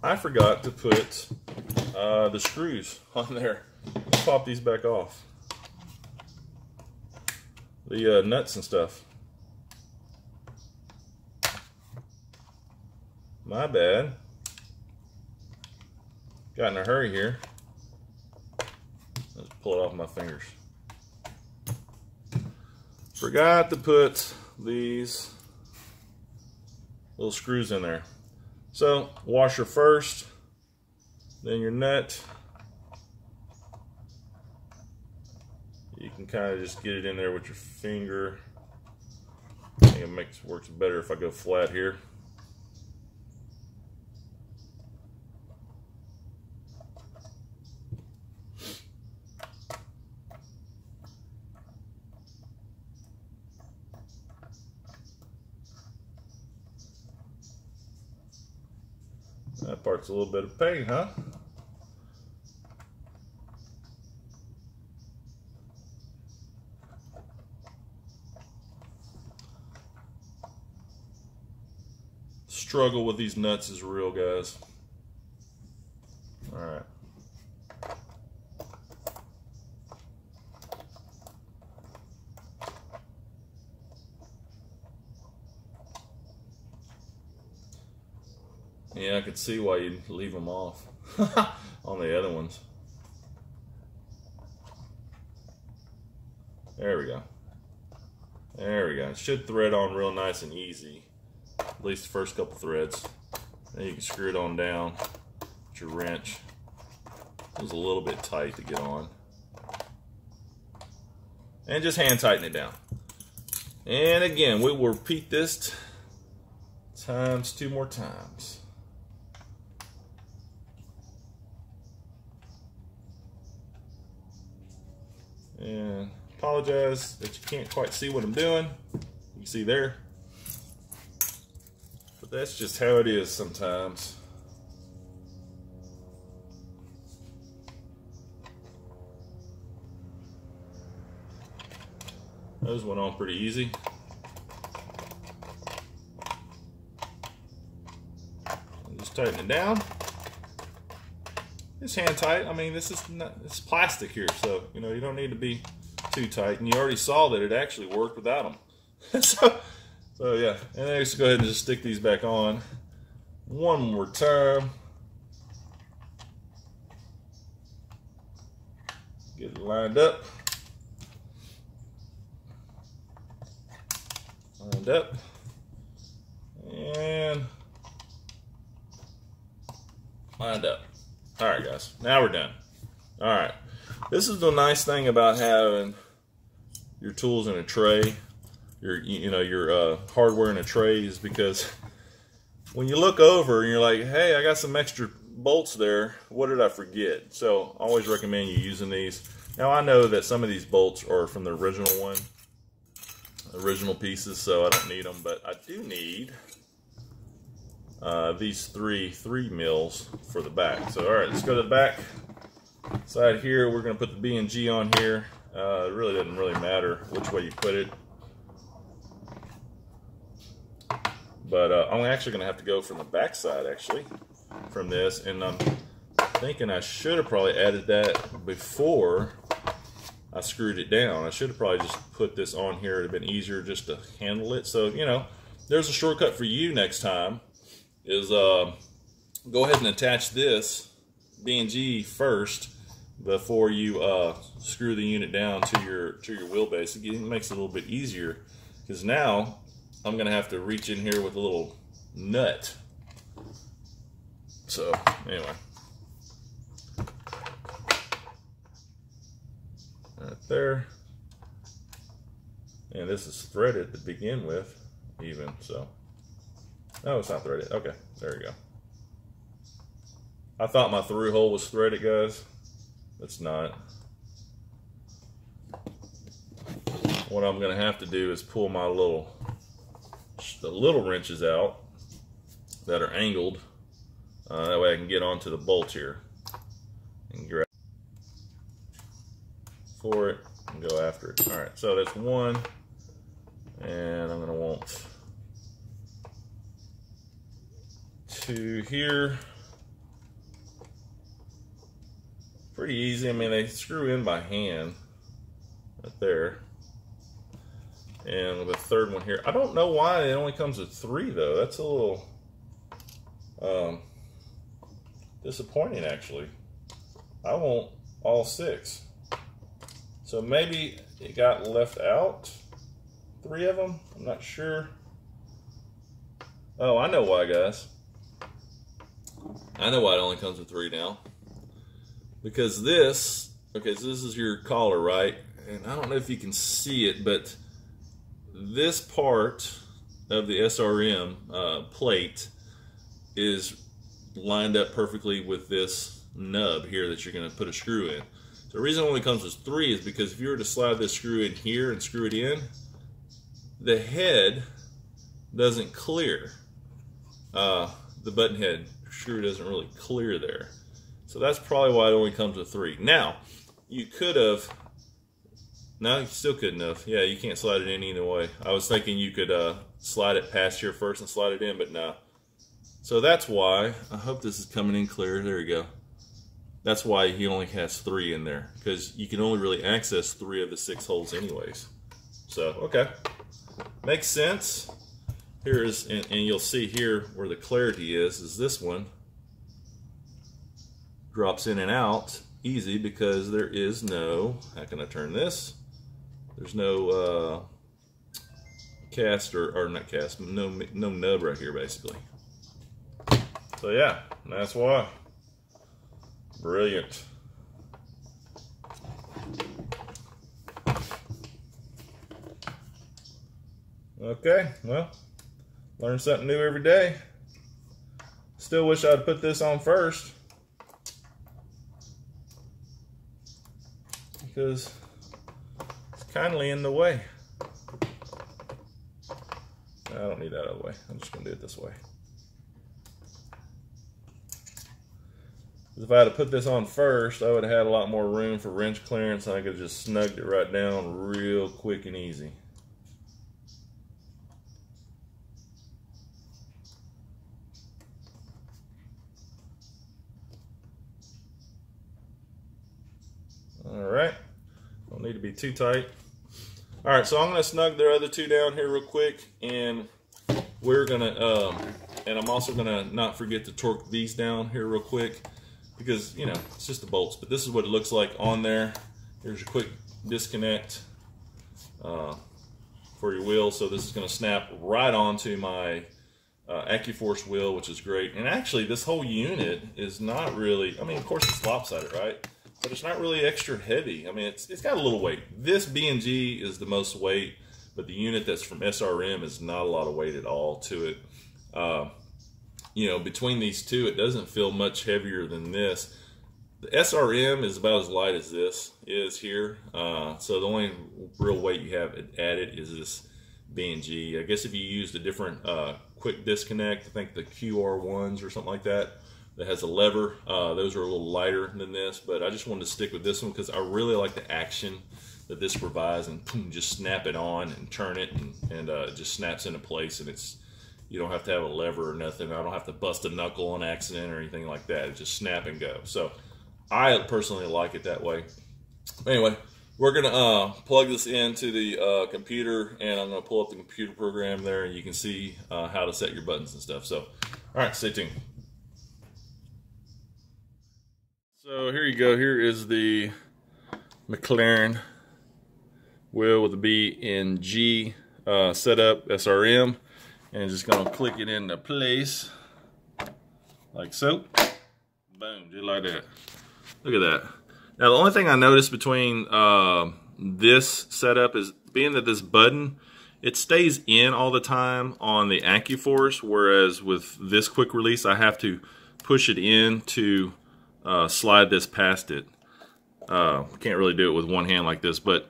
I forgot to put uh, the screws on there. Let's pop these back off. The uh, nuts and stuff. My bad. Got in a hurry here. Let's pull it off my fingers. Forgot to put these little screws in there. So washer first, then your nut. You can kind of just get it in there with your finger. I think it makes works better if I go flat here. That part's a little bit of pain, huh? Struggle with these nuts is real, guys. All right. Yeah, I could see why you'd leave them off on the other ones. There we go. There we go. It should thread on real nice and easy. At least the first couple threads. Then you can screw it on down with your wrench. It was a little bit tight to get on. And just hand tighten it down. And again, we will repeat this times two more times. And apologize that you can't quite see what I'm doing. You can see there. But that's just how it is sometimes. Those went on pretty easy. Just tighten it down. It's hand tight. I mean, this is not, it's plastic here, so you know you don't need to be too tight. And you already saw that it actually worked without them. so, so yeah. And then just go ahead and just stick these back on one more time. Get it lined up. Lined up. And lined up. All right, guys, now we're done. All right, this is the nice thing about having your tools in a tray, your you know your uh, hardware in a tray, is because when you look over and you're like, hey, I got some extra bolts there, what did I forget? So I always recommend you using these. Now I know that some of these bolts are from the original one, original pieces, so I don't need them, but I do need uh, these three three mils for the back. So all right, let's go to the back side here. We're going to put the B N G on here. Uh, it really doesn't really matter which way you put it. But uh, I'm actually going to have to go from the back side, actually, from this. And I'm thinking I should have probably added that before I screwed it down. I should have probably just put this on here. It would have been easier just to handle it. So, you know, there's a shortcut for you next time, is uh, go ahead and attach this B N G first before you uh, screw the unit down to your, to your wheelbase. It makes it a little bit easier, because now I'm going to have to reach in here with a little nut. So, anyway. Right there. And this is threaded to begin with, even. So, no, it's not threaded. Okay, there you go. I thought my through hole was threaded, guys. It's not. What I'm going to have to do is pull my little... the little wrenches out that are angled, uh, that way I can get onto the bolt here and grab for it and go after it. All right, so that's one, and I'm gonna want two here. Pretty easy. I mean, they screw in by hand right there. And the third one here. I don't know why it only comes with three, though. That's a little um, disappointing, actually. I want all six. So maybe it got left out, three of them. I'm not sure. Oh, I know why, guys. I know why it only comes with three now. Because this, okay, so this is your collar, right? And I don't know if you can see it, but this part of the S R M uh, plate is lined up perfectly with this nub here that you're going to put a screw in. So the reason it only comes with three is because if you were to slide this screw in here and screw it in, the head doesn't clear. Uh, the button head screw doesn't really clear there. So that's probably why it only comes with three. Now, you could have... No, you still couldn't have. Yeah, you can't slide it in either way. I was thinking you could uh, slide it past here first and slide it in, but no. So that's why, I hope this is coming in clear. There you go. That's why he only has three in there, because you can only really access three of the six holes anyways. So, okay. Makes sense. Here is, and, and you'll see here where the clarity is, is this one drops in and out easy because there is no, how can I turn this? There's no uh, cast or, or not cast, no no nub right here basically. So yeah, that's why. Brilliant. Okay, well, learn something new every day. Still wish I'd put this on first, because it's kindly in the way. I don't need that out of the way. I'm just going to do it this way. If I had to put this on first, I would have had a lot more room for wrench clearance, and I could have just snugged it right down real quick and easy. Alright. Don't need to be too tight. All right, so I'm going to snug their other two down here real quick, and we're going to, um, and I'm also going to not forget to torque these down here real quick, because, you know, it's just the bolts, but this is what it looks like on there. Here's your quick disconnect uh, for your wheel, so this is going to snap right onto my uh, AccuForce wheel, which is great. And actually, this whole unit is not really, I mean, of course it's lopsided, right? But it's not really extra heavy. I mean, it's, it's got a little weight. This B N G is the most weight, but the unit that's from S R M is not a lot of weight at all to it. Uh, you know, between these two, it doesn't feel much heavier than this. The S R M is about as light as this is here. Uh, so the only real weight you have added is this B N G. I guess if you used a different uh, quick disconnect, I think the Q R ones or something like that, that has a lever, uh, those are a little lighter than this, but I just wanted to stick with this one because I really like the action that this provides, and boom, just snap it on and turn it, and, and uh, it just snaps into place, and it's, you don't have to have a lever or nothing. I don't have to bust a knuckle on accident or anything like that. It's just snap and go. So I personally like it that way. Anyway, we're gonna uh, plug this into the uh, computer, and I'm gonna pull up the computer program there, and you can see uh, how to set your buttons and stuff. So, all right, stay tuned. So here you go. Here is the McLaren wheel with the B N G uh, setup S R M, and just gonna click it into place like so. Boom, just like that. Look at that. Now the only thing I noticed between uh, this setup is being that this button, it stays in all the time on the AccuForce, whereas with this quick release I have to push it in to uh, slide this past it. Uh, can't really do it with one hand like this, but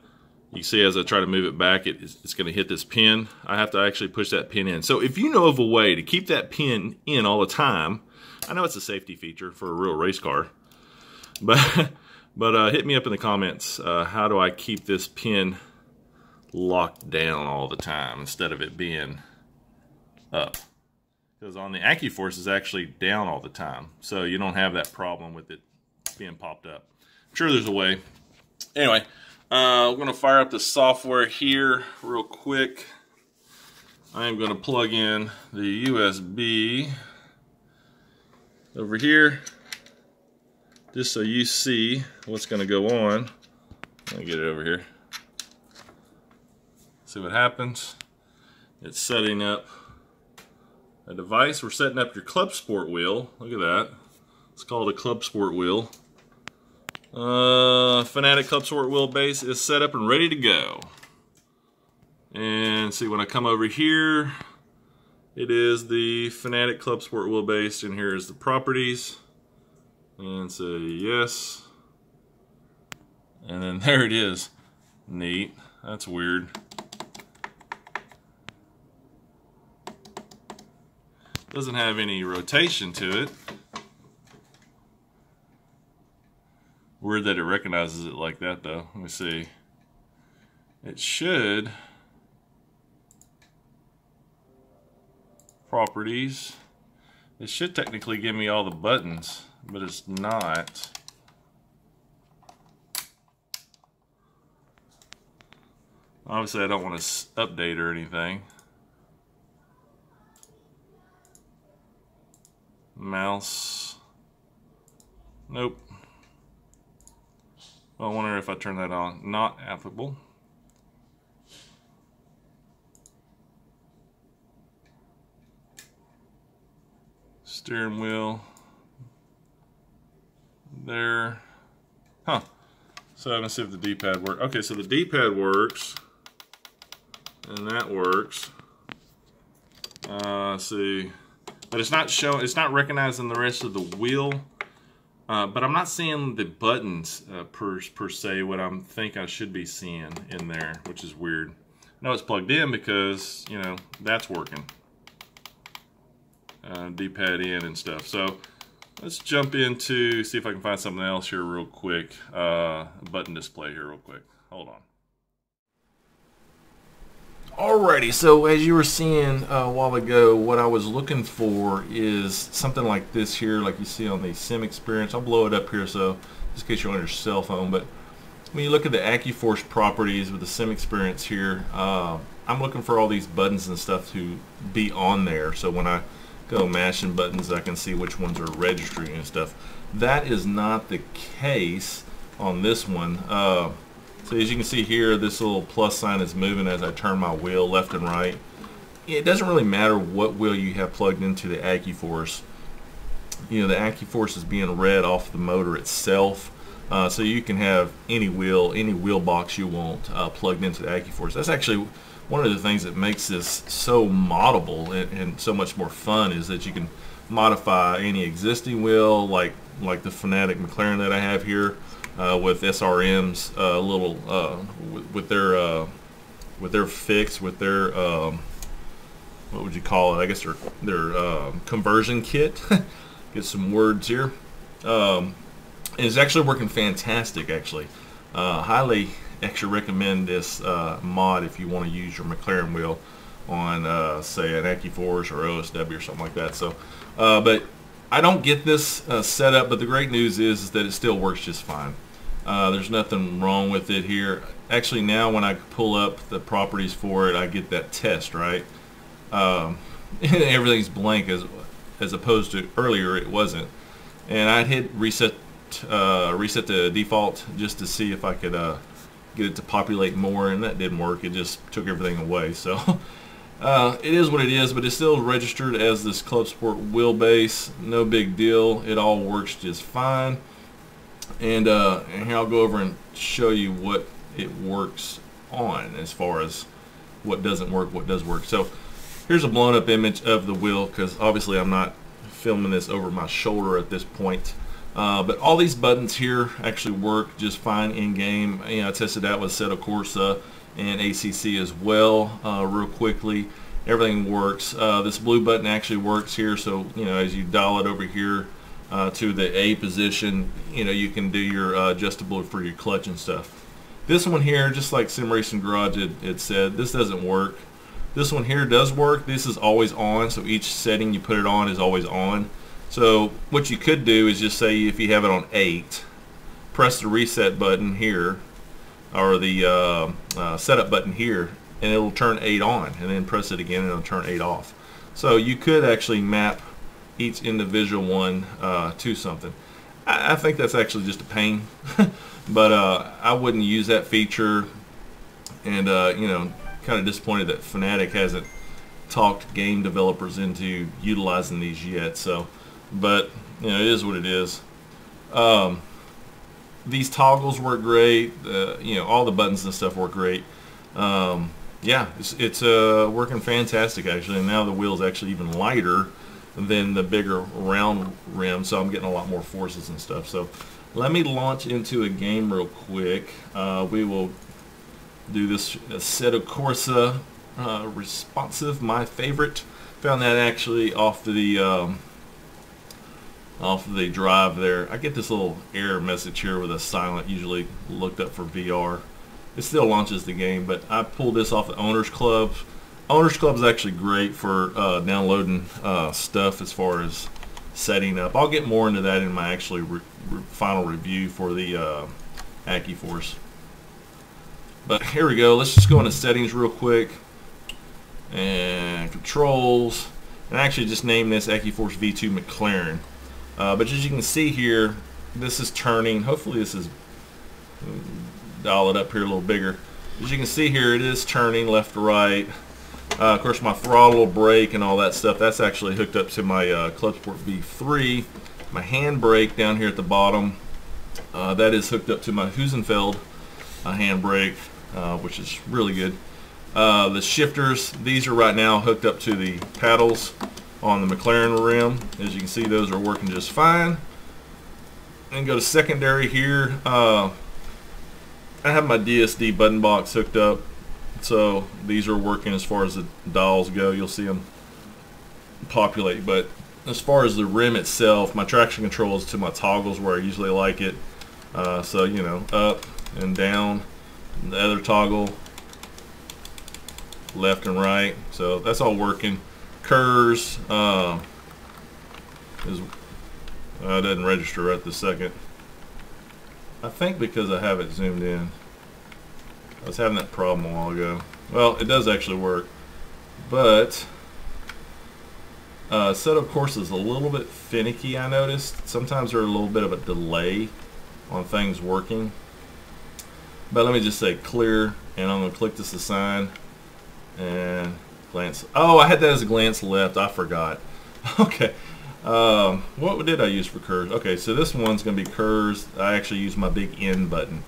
you see as I try to move it back, it, it's going to hit this pin. I have to actually push that pin in. So if you know of a way to keep that pin in all the time, I know it's a safety feature for a real race car, but but uh, hit me up in the comments. Uh, how do I keep this pin locked down all the time instead of it being up? Because on the AccuForce, it's actually down all the time, so you don't have that problem with it being popped up. I'm sure there's a way. Anyway, uh, we're going to fire up the software here real quick. I am going to plug in the U S B over here, just so you see what's going to go on. Let me get it over here. See what happens. It's setting up a device. We're setting up your Club Sport wheel. Look at that. It's called a Club Sport wheel. Uh, Fanatec Club Sport wheelbase is set up and ready to go. And see, when I come over here, it is the Fanatec Club Sport wheelbase, and here is the properties. And say yes. And then there it is. Neat. That's weird. Doesn't have any rotation to it. Weird that it recognizes it like that though. Let me see. It should. Properties. It should technically give me all the buttons, but it's not. Obviously I don't want to update or anything. Mouse. Nope. I wonder if I turn that on. Not applicable. Steering wheel. There. Huh. So I'm going to see if the D pad works. Okay, so the D pad works. And that works. Uh, see. But it's not showing, it's not recognizing the rest of the wheel. Uh, but I'm not seeing the buttons uh, per, per se, what I think I should be seeing in there, which is weird. I know it's plugged in because, you know, that's working. Uh, D pad in and stuff. So let's jump into, see if I can find something else here real quick. Uh, button display here real quick. Hold on. Alrighty, so as you were seeing a while ago, what I was looking for is something like this here, like you see on the SimXperience. I'll blow it up here so just in case you're on your cell phone. But when you look at the AccuForce properties with the SimXperience here, uh, I'm looking for all these buttons and stuff to be on there. So when I go mashing buttons, I can see which ones are registering and stuff. That is not the case on this one. Uh, So as you can see here, this little plus sign is moving as I turn my wheel left and right. It doesn't really matter what wheel you have plugged into the AccuForce. You know, the AccuForce is being read off the motor itself. Uh, so you can have any wheel, any wheel box you want uh, plugged into the AccuForce. That's actually one of the things that makes this so moddable and, and so much more fun, is that you can modify any existing wheel, like like the Fanatec McLaren that I have here, uh, with S R M's uh, little uh, with, with their uh, with their fix, with their um, what would you call it? I guess their their uh, conversion kit. Get some words here. Um, and it's actually working fantastic. Actually, uh, highly actually recommend this uh, mod if you want to use your McLaren wheel on uh, say an AccuForce or O S W or something like that. So, uh, but I don't get this uh, setup, but the great news is, is that it still works just fine. Uh, there's nothing wrong with it here. Actually, now when I pull up the properties for it, I get that test, right? Um, everything's blank as as opposed to earlier it wasn't. And I'd hit reset uh, reset the default just to see if I could uh, get it to populate more, and that didn't work. It just took everything away. So. Uh, it is what it is, but it's still registered as this Club Sport wheelbase. No big deal. It all works just fine. And, uh, and here I'll go over and show you what it works on as far as what doesn't work, what does work. So here's a blown up image of the wheel, because obviously I'm not filming this over my shoulder at this point. Uh, but all these buttons here actually work just fine in game. You know, I tested that with Assetto Corsa and A C C as well, uh, real quickly. Everything works. Uh, this blue button actually works here, so you know, as you dial it over here uh, to the A position, you know, you can do your uh, adjustable for your clutch and stuff. This one here, just like Sim Racing Garage, it, it said this doesn't work. This one here does work. This is always on, so each setting you put it on is always on. So what you could do is just say if you have it on eight, press the reset button here, or the uh, uh, setup button here, and it'll turn eight on, and then press it again and it'll turn eight off. So you could actually map each individual one uh, to something. I, I think that's actually just a pain, but uh, I wouldn't use that feature. And uh, you know, kind of disappointed that Fanatec hasn't talked game developers into utilizing these yet. So, but you know, it is what it is. Um, These toggles work great. Uh, you know, all the buttons and stuff work great. Um, yeah, it's, it's uh, working fantastic actually. And now the wheel's actually even lighter than the bigger round rim, so I'm getting a lot more forces and stuff. So let me launch into a game real quick. Uh, we will do this Assetto Corsa uh, responsive, my favorite. Found that actually off the. Um, off the drive there. I get this little error message here with a silent, usually looked up for V R. It still launches the game, but I pulled this off the Owners Club. Owners Club is actually great for uh, downloading uh, stuff as far as setting up. I'll get more into that in my actually re re final review for the uh, AccuForce. But here we go. Let's just go into settings real quick, and controls, and I actually just named this AccuForce V two McLaren. Uh, but as you can see here, this is turning. Hopefully this is, dial it up here a little bigger. As you can see here, it is turning left to right. Uh, of course, my throttle, brake, and all that stuff, that's actually hooked up to my uh, Club Sport V three. My handbrake down here at the bottom, uh, that is hooked up to my Heusinkveld uh, handbrake, uh, which is really good. Uh, the shifters, these are right now hooked up to the paddles on the McLaren rim. As you can see, those are working just fine. And go to secondary here. Uh, I have my D S D button box hooked up, so these are working as far as the dials go. You'll see them populate, but as far as the rim itself, my traction control is to my toggles where I usually like it. Uh, so you know, up and down, and the other toggle, left and right. So that's all working. Curves uh, is uh, doesn't register right this second. I think because I have it zoomed in. I was having that problem a while ago. Well, it does actually work, but uh, Assetto Corsa is a little bit finicky. I noticed sometimes there's a little bit of a delay on things working. But let me just say clear, and I'm gonna click this assign and. Glance. Oh, I had that as a glance left. I forgot. Okay. Um, what did I use for curves? Okay, so this one's going to be curves. I actually use my big N button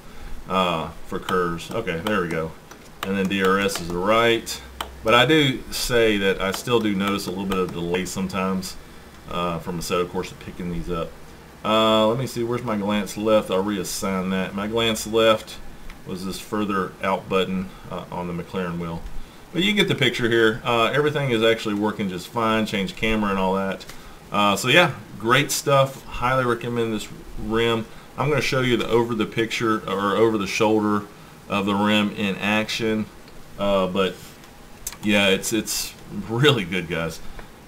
uh, for curves. Okay, there we go. And then D R S is the right. But I do say that I still do notice a little bit of delay sometimes uh, from Assetto Corsa picking these up. Uh, let me see, where's my glance left? I'll reassign that. My glance left was this further out button uh, on the McLaren wheel. But you get the picture here. Uh, everything is actually working just fine. Change camera and all that. Uh, so yeah, great stuff. Highly recommend this rim. I'm going to show you the over the picture or over the shoulder of the rim in action. Uh, but yeah, it's it's really good, guys.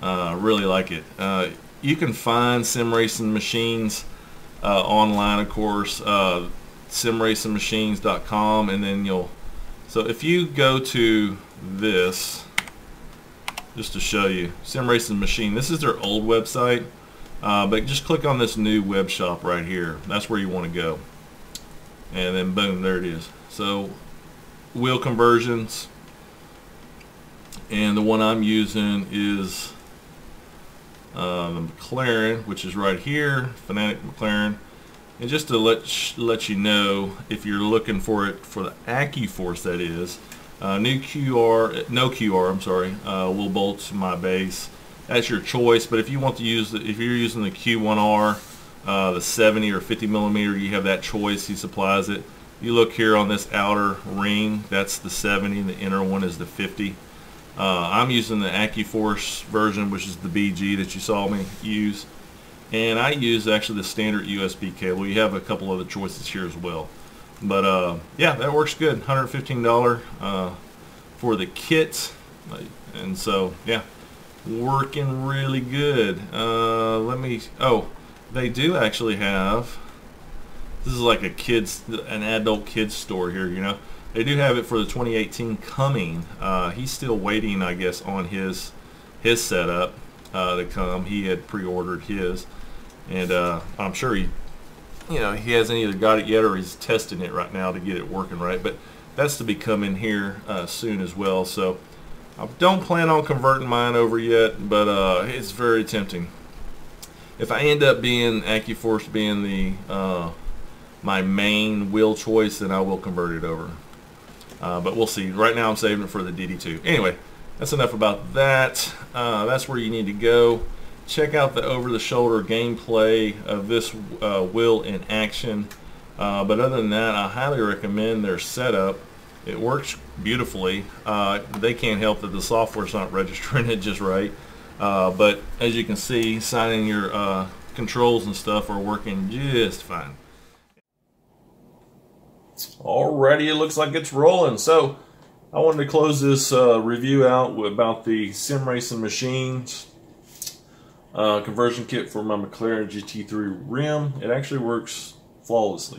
Uh, really like it. Uh, you can find Sim Racing Machines uh, online, of course, uh, sim racing machines dot com, and then you'll. So if you go to this, just to show you, Sim Racing Machine. This is their old website, uh, but just click on this new web shop right here. That's where you want to go, and then boom, there it is. So wheel conversions, and the one I'm using is uh, the McLaren, which is right here, Fanatec McLaren. And just to let sh let you know, if you're looking for it for the AccuForce, that is. Uh, new Q R, no Q R, I'm sorry, uh, will bolt to my base. That's your choice, but if you want to use, the, if you're using the Q one R, uh, the seventy or fifty millimeter, you have that choice, he supplies it. You look here on this outer ring, that's the seventy, and the inner one is the fifty. Uh, I'm using the AccuForce version, which is the B G that you saw me use. And I use actually the standard U S B cable. You have a couple other choices here as well. But uh, yeah, that works good. one hundred fifteen dollars uh, for the kit, and so yeah, working really good. Uh, let me. Oh, they do actually have. This is like a kids, an adult kids store here. You know, they do have it for the twenty eighteen coming. Uh, he's still waiting, I guess, on his his setup uh, to come. He had pre-ordered his, and uh, I'm sure he. You know, he hasn't either got it yet or he's testing it right now to get it working right, but that's to be coming here uh, soon as well. So I don't plan on converting mine over yet, but uh, it's very tempting. If I end up being AccuForce being the uh, my main wheel choice, then I will convert it over, uh, but we'll see. Right now I'm saving it for the D D two. Anyway, that's enough about that. Uh, that's where you need to go. Check out the over-the-shoulder gameplay of this uh, wheel in action. Uh, but other than that, I highly recommend their setup. It works beautifully. Uh, they can't help that the software's not registering it just right. Uh, but as you can see, signing your uh, controls and stuff are working just fine. Alrighty, it looks like it's rolling. So I wanted to close this uh, review out about the Sim Racing Machines Uh, conversion kit for my McLaren G T three rim. It actually works flawlessly.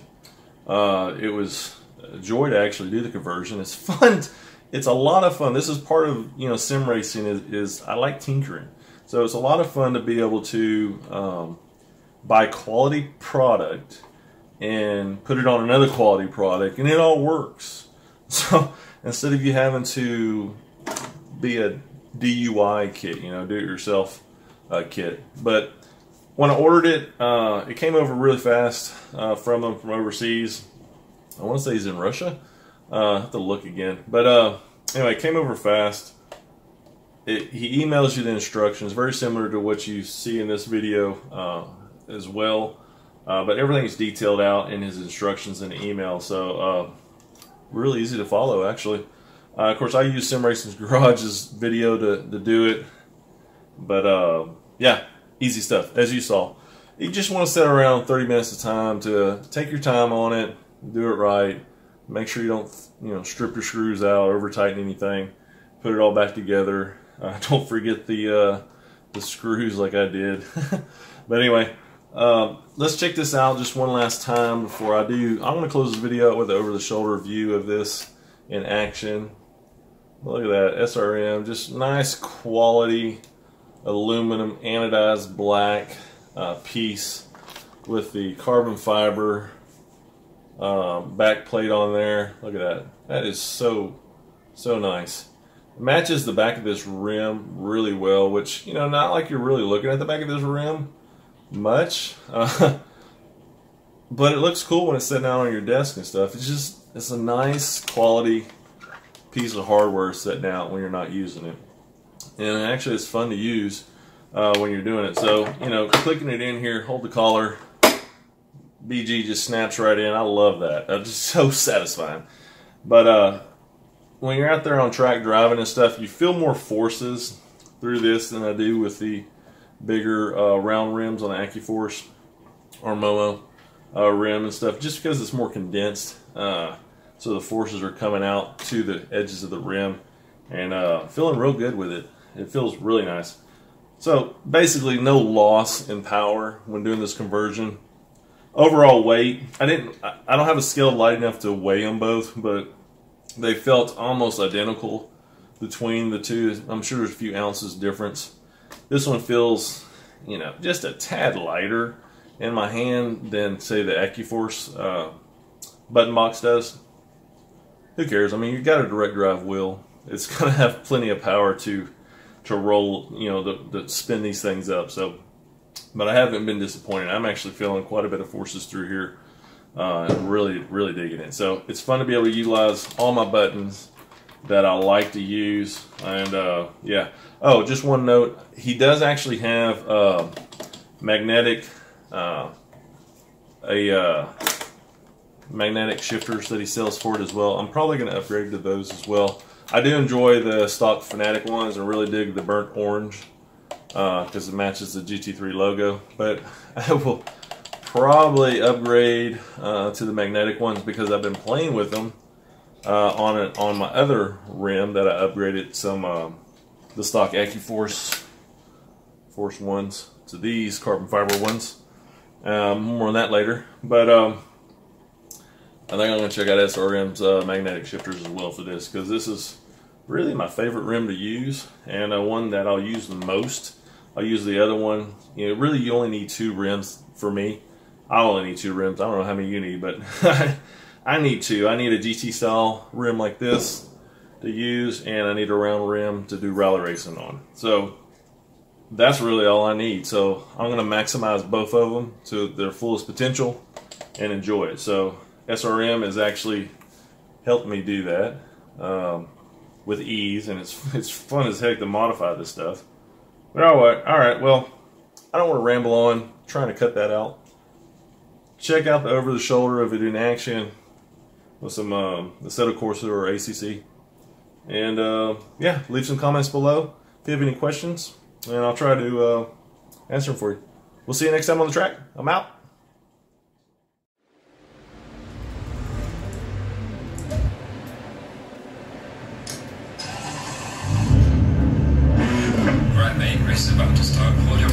Uh, it was a joy to actually do the conversion. It's fun. It's a lot of fun. This is part of, you know, sim racing is, is I like tinkering. So it's a lot of fun to be able to um, buy quality product and put it on another quality product, and it all works. So instead of you having to be a D U I kit, you know, do it yourself Uh, kit. But when I ordered it, uh, it came over really fast uh, from them from overseas. I want to say he's in Russia. Uh, I have to look again. But uh, anyway, it came over fast. It, he emails you the instructions, very similar to what you see in this video uh, as well. Uh, but everything's detailed out in his instructions in the email, so uh, really easy to follow, actually. Uh, of course, I use Sim Racing Garage's video to, to do it. But uh, yeah, easy stuff, as you saw. You just want to sit around thirty minutes of time to take your time on it, do it right, make sure you don't, you know, strip your screws out, over tighten anything, put it all back together. Uh, don't forget the uh, the screws like I did. But anyway, uh, let's check this out just one last time before I do. I'm going to close this video with an over-the-shoulder view of this in action. Look at that S R M, just nice quality aluminum anodized black uh, piece with the carbon fiber uh, back plate on there. Look at that. That is so, so nice. It matches the back of this rim really well, which, you know, not like you're really looking at the back of this rim much, uh, but it looks cool when it's sitting out on your desk and stuff. It's just, it's a nice quality piece of hardware sitting out when you're not using it. And actually, it's fun to use. uh, when you're doing it. So, you know, clicking it in here, hold the collar, B G just snaps right in. I love that. That's just so satisfying. But uh, when you're out there on track driving and stuff, you feel more forces through this than I do with the bigger uh, round rims on the AccuForce or Momo uh, rim and stuff, just because it's more condensed. Uh, so the forces are coming out to the edges of the rim, and uh, feeling real good with it. It feels really nice. So basically no loss in power when doing this conversion. Overall weight, I didn't. I don't have a scale light enough to weigh them both, but they felt almost identical between the two. I'm sure there's a few ounces difference. This one feels, you know, just a tad lighter in my hand than say the AccuForce uh, button box does. Who cares? I mean, you've got a direct drive wheel. It's gonna have plenty of power to to roll, you know, to, to spin these things up. So. But I haven't been disappointed. I'm actually feeling quite a bit of forces through here. Uh, I'm really, really digging it. So it's fun to be able to utilize all my buttons that I like to use. And uh, yeah. Oh, just one note. He does actually have uh, magnetic, uh, a uh, magnetic shifters that he sells for it as well. I'm probably going to upgrade to those as well. I do enjoy the stock Fanatec ones. I really dig the burnt orange, because uh, it matches the G T three logo, but I will probably upgrade uh, to the magnetic ones because I've been playing with them uh, on a, on my other rim that I upgraded some um, the stock AccuForce Force ones to these carbon fiber ones. Um, more on that later, but um, I think I'm going to check out S R M's uh, magnetic shifters as well for this, because this is really my favorite rim to use, and uh, one that I'll use the most. I'll use the other one. You know, really, you only need two rims for me. I only need two rims. I don't know how many you need, but I need two. I need a G T style rim like this to use, and I need a round rim to do rally racing on. So that's really all I need. So I'm going to maximize both of them to their fullest potential and enjoy it. So S R M has actually helped me do that um, with ease, and it's it's fun as heck to modify this stuff. But all right, all right, well, I don't want to ramble on. I'm trying to cut that out. Check out the over-the-shoulder of it in action with some um, Assetto Corsa or A C C. And uh, yeah, leave some comments below if you have any questions, and I'll try to uh, answer them for you. We'll see you next time on the track. I'm out. Race is about to start.